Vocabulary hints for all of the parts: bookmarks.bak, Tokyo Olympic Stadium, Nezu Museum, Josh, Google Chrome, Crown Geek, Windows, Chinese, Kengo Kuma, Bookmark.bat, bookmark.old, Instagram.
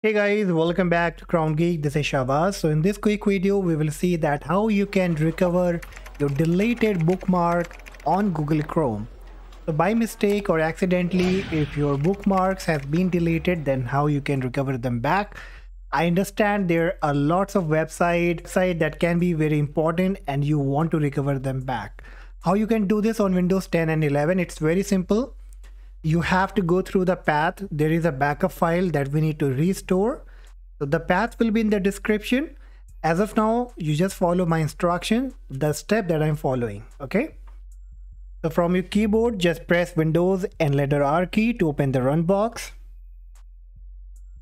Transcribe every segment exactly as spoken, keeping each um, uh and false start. Hey guys, welcome back to Crown Geek. This is Shabaz. So in this quick video, we will see that how you can recover your deleted bookmark on Google Chrome. So by mistake or accidentally, if your bookmarks have been deleted, then how you can recover them back. I understand there are lots of websites that can be very important and you want to recover them back. How you can do this on Windows ten and eleven? It's very simple. You have to go through the path. There is a backup file that we need to restore. So the path will be in the description. As of now, you just follow my instruction, the step that I'm following. Okay. So from your keyboard, just press Windows and letter R key to open the run box.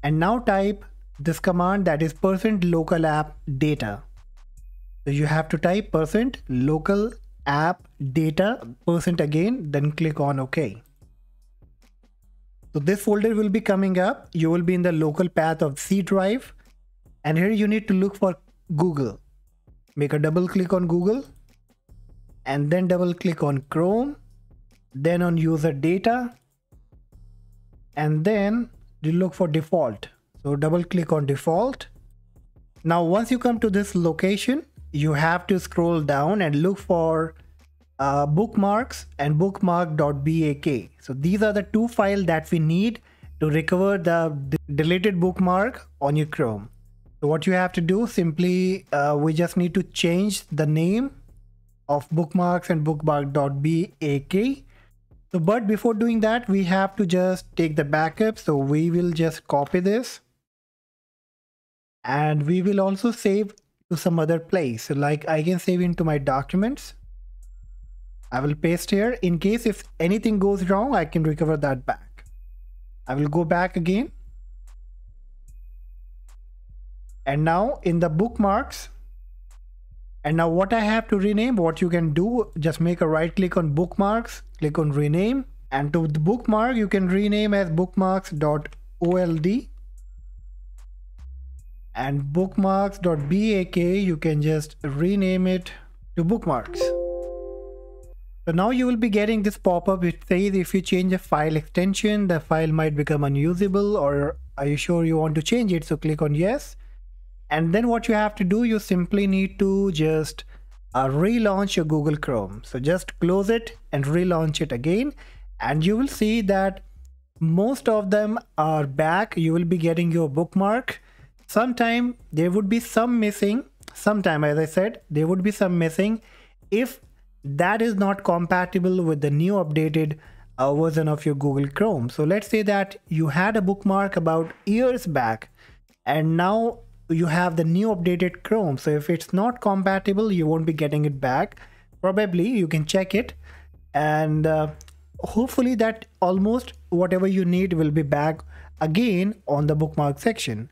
And now type this command, that is percent local app data. So you have to type percent local app data percent again, then click on OK. So this folder will be coming up. You will be in the local path of C drive, and here you need to look for Google. Make a double click on Google and then double click on Chrome, then on user data, and then you look for default. So double click on default. Now once you come to this location, you have to scroll down and look for Uh, bookmarks and bookmark.bak. So these are the two files that we need to recover the de deleted bookmark on your Chrome. So what you have to do, simply uh, we just need to change the name of bookmarks and bookmark.bak. So but before doing that, we have to just take the backup. So we will just copy this and we will also save to some other place. So like I can save into my documents. I will paste here. In case if anything goes wrong, I can recover that back. I will go back again. And now in the bookmarks. And now what I have to rename, what you can do, just make a right click on bookmarks, click on rename. And to the bookmark, you can rename as bookmarks.old. And bookmarks.bak, you can just rename it to bookmarks. So now you will be getting this pop-up which says if you change a file extension, the file might become unusable, or are you sure you want to change it? So click on yes. And then what you have to do, you simply need to just uh, relaunch your Google Chrome. So just close it and relaunch it again. And you will see that most of them are back. You will be getting your bookmark. Sometime there would be some missing. Sometime, as I said, there would be some missing. If that is not compatible with the new updated uh, version of your Google Chrome. So let's say that you had a bookmark about years back and now you have the new updated Chrome. So if it's not compatible, you won't be getting it back. Probably you can check it, and uh, hopefully that almost whatever you need will be back again on the bookmark section.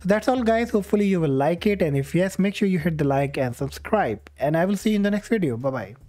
So that's all guys. Hopefully you will like it, and if yes, make sure you hit the like and subscribe, and I will see you in the next video. Bye bye.